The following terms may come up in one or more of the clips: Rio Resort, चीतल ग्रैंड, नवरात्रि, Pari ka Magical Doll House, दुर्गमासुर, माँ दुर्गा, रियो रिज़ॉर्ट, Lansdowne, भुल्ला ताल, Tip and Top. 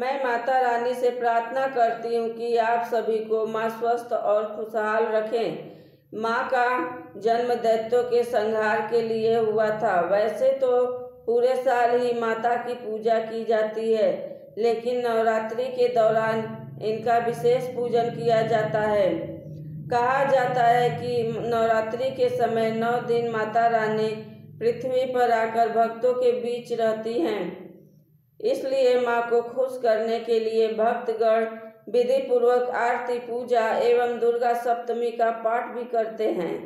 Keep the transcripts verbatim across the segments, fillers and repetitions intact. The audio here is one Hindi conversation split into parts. मैं माता रानी से प्रार्थना करती हूँ कि आप सभी को माँ स्वस्थ और खुशहाल रखें। माँ का जन्म दैत्यों के संहार के लिए हुआ था। वैसे तो पूरे साल ही माता की पूजा की जाती है, लेकिन नवरात्रि के दौरान इनका विशेष पूजन किया जाता है। कहा जाता है कि नवरात्रि के समय नौ दिन माता रानी पृथ्वी पर आकर भक्तों के बीच रहती हैं। इसलिए माँ को खुश करने के लिए भक्तगण विधि पूर्वक आरती, पूजा एवं दुर्गा सप्तमी का पाठ भी करते हैं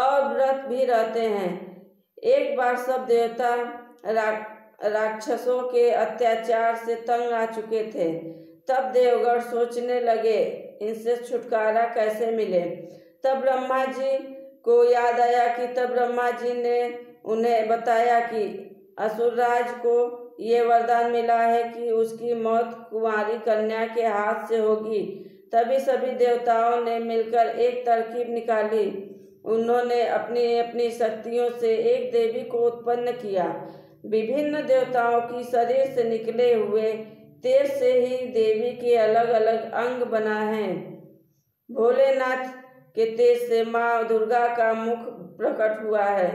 और व्रत भी रहते हैं। एक बार सब देवता राक्षसों के अत्याचार से तंग आ चुके थे। तब देवगण सोचने लगे इनसे छुटकारा कैसे मिले। तब ब्रह्मा जी को याद आया कि तब ब्रह्मा जी ने उन्हें बताया कि असुरराज को ये वरदान मिला है कि उसकी मौत कुंवारी कन्या के हाथ से होगी। तभी सभी देवताओं ने मिलकर एक तरकीब निकाली। उन्होंने अपनी अपनी शक्तियों से एक देवी को उत्पन्न किया। विभिन्न देवताओं की शरीर से निकले हुए तेज से ही देवी के अलग अलग अंग बना है। भोलेनाथ के तेज से माँ दुर्गा का मुख प्रकट हुआ है।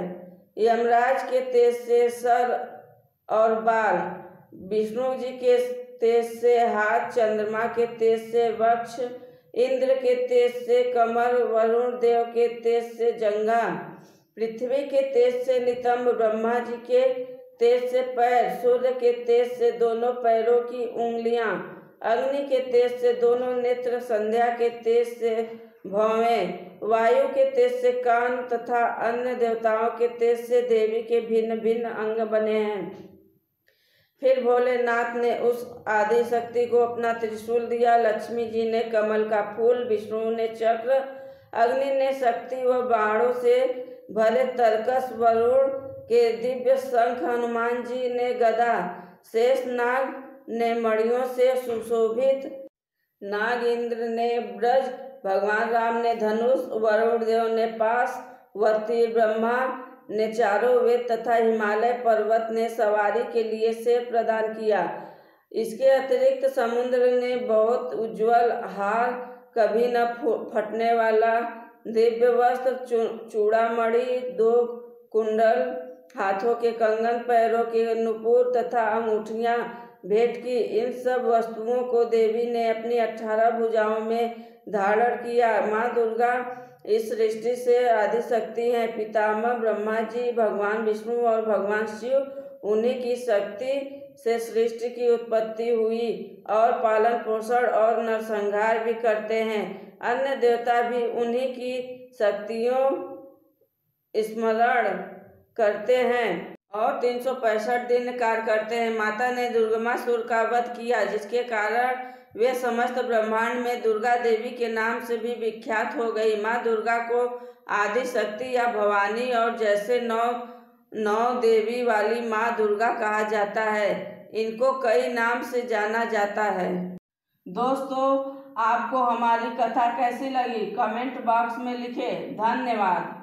यमराज के तेज से सर और बाल, विष्णु जी के तेज से हाथ, चंद्रमा के तेज से वक्ष, इंद्र के तेज से कमर, वरुण देव के तेज से जंगा, पृथ्वी के तेज से नितंब, ब्रह्मा जी के तेज से पैर, सूर्य के तेज से दोनों पैरों की उंगलियां, अग्नि के तेज से दोनों नेत्र, संध्या के तेज से भौवें, वायु के तेज से कान तथा अन्य देवताओं के तेज से देवी के भिन्न भिन्न अंग बने हैं। फिर भोलेनाथ ने उस आदि शक्ति को अपना त्रिशूल दिया। लक्ष्मी जी ने कमल का फूल, विष्णु ने चक्र, अग्नि ने शक्ति व बाणों से भरे तरकस, वरुण के दिव्य शंख, हनुमान जी ने गदा, शेष नाग ने मणियों से सुशोभित नाग, इंद्र ने ब्रज, भगवान राम ने धनुष, वरुण देव ने पाश व तीर, ब्रह्मा ने चारों वेद तथा हिमालय पर्वत ने सवारी के लिए से प्रदान किया। इसके अतिरिक्त समुद्र ने बहुत उज्जवल हार, कभी न फटने वाला दिव्य वस्त्र, चू, चूड़ामणि, दो कुंडल, हाथों के कंगन, पैरों के नुपुर तथा अंगूठियाँ भेंट की। इन सब वस्तुओं को देवी ने अपनी अठारह भुजाओं में धारण किया। माँ दुर्गा इस सृष्टि से आदिशक्ति हैं। पितामह ब्रह्मा जी, भगवान विष्णु और भगवान शिव, उन्हीं की शक्ति से सृष्टि की उत्पत्ति हुई और पालन पोषण और नरसंहार भी करते हैं। अन्य देवता भी उन्हीं की शक्तियों स्मरण करते हैं और तीन सौ पैंसठ दिन कार्य करते हैं। माता ने दुर्गमासुर का वध किया, जिसके कारण वे समस्त ब्रह्मांड में दुर्गा देवी के नाम से भी विख्यात हो गई। माँ दुर्गा को आदि शक्ति या भवानी और जैसे नौ नौ देवी वाली माँ दुर्गा कहा जाता है। इनको कई नाम से जाना जाता है। दोस्तों, आपको हमारी कथा कैसी लगी कमेंट बॉक्स में लिखें। धन्यवाद।